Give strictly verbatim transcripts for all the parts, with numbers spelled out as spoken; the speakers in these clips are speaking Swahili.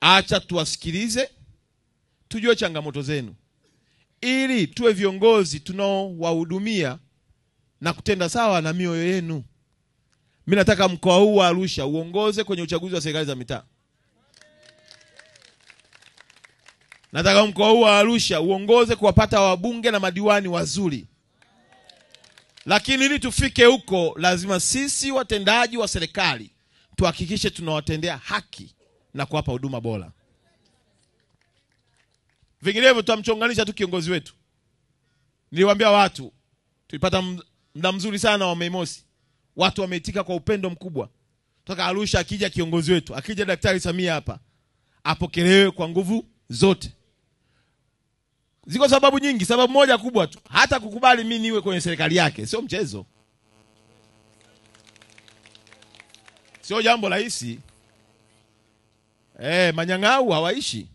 Acha tuwasikilize, tujue changamoto zenu, ili tuwe viongozi tunaowahudumia na kutenda sawa na mioyo yenu. Mimi nataka mkoa huu wa Arusha uongoze kwenye uchaguzi wa serikali za mitaa. Nataka mkoa huu wa Arusha uongoze kuwapata wabunge na madiwani wazuri. Lakini ili tufike huko, lazima sisi watendaji wa serikali tuhakikishe tunawatendea haki na kuwapa huduma bora. Vinginevyo tutamchonganisha tu kiongozi wetu. Niliwaambia watu, tulipata muda mzuri sana wa Mei Mosi. Watu wameitika kwa upendo mkubwa. Toka Arusha akija kiongozi wetu, akija Daktari Samia hapa, apokelewe kwa nguvu zote. Ziko sababu nyingi, sababu moja kubwa tu, hata kukubali mimi niwe kwenye serikali yake sio mchezo. Sio jambo rahisi. Eh, manyang'au hawaishi.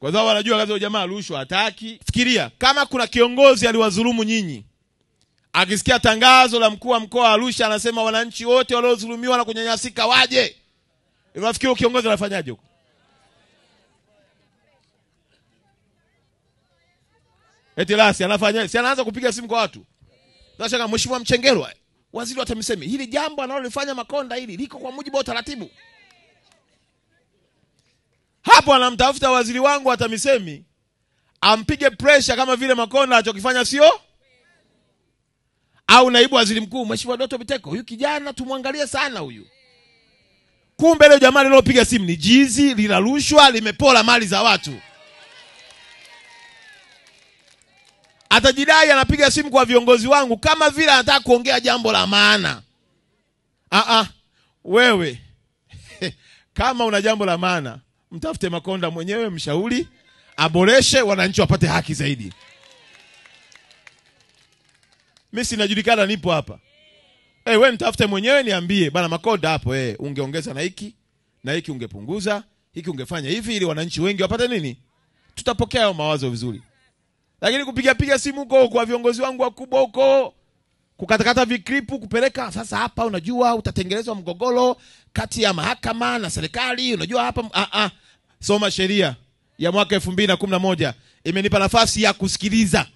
Kwa sababu wanajua kazi ya jamaa rushwa hataki. Fikiria kama kuna kiongozi aliwadhulumu nyinyi. Akisikia tangazo la mkuu wa mkoa Arusha anasema wananchi wote waliodhulumiwa na kunyanyasika waje. Unafikiri kiongozi anafanyaje huko? Eti lasi anafanya, si anaanza kupiga simu kwa watu. Sasa kama Mheshimiwa Mchengerwa, waziri atamsema, hili jambo analolifanya Makonda hili liko kwa mujibu wa taratibu. Hapo anamtafuta waziri wangu atamisemi, ampige pressure kama vile Makonda alichokifanya sio? Au naibu waziri mkuu Mheshimiwa Doto Biteko, huyu kijana tumwangalie sana huyu. Kumbe leo jamani leo piga simu ni jizi, linarushwa, limepola mali za watu. Atajidai anapiga simu kwa viongozi wangu kama vile anataka kuongea jambo la maana. Ah ah, wewe kama una jambo la maana, mtafute Makonda mwenyewe, mshauri, aboreshe, wananchi wapate haki zaidi. Mimi sinajulikana nipo hapa. Eh, hey, wewe mtafute mwenyewe niambie, bana Makonda hapo eh hey, ungeongeza na hiki, na hiki ungepunguza, hiki ungefanya hivi ili wananchi wengi wapate nini? Tutapokea hayo mawazo vizuri. Lakini kupiga piga simu huko kwa viongozi wangu wakubwa huko, kukatakata vikripu kupeleka sasa hapa, unajua utatengenezwa mgogoro kati ya mahakama na serikali, unajua hapa a a soma sheria ya mwaka elfu mbili na kumi na moja imenipa nafasi ya kusikiliza.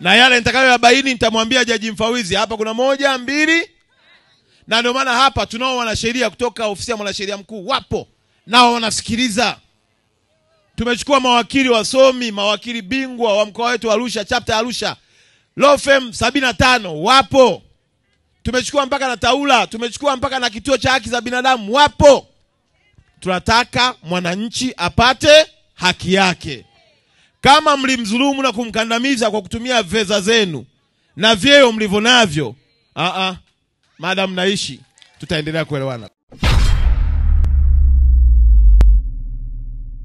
Na yale nitakayoyabaini nitamwambia Jaji Mfawidhi, hapa kuna moja, mbili. Na ndio maana hapa tunao wanasheria kutoka ofisi ya mwanasheria mkuu wapo, nao wanasikiliza. Tumechukua mawakili wasomi, mawakili bingwa wa mkoa wetu Arusha, chapter Arusha. Law firm sabini na tano wapo. Tumechukua mpaka na Taula, tumechukua mpaka na kituo cha haki za binadamu wapo. Tunataka mwananchi apate haki yake. Kama mlimdhulumu na kumkandamiza kwa kutumia veza zenu na vyeo mlivonavyo, a a, madam naishi, tutaendelea kuelewana.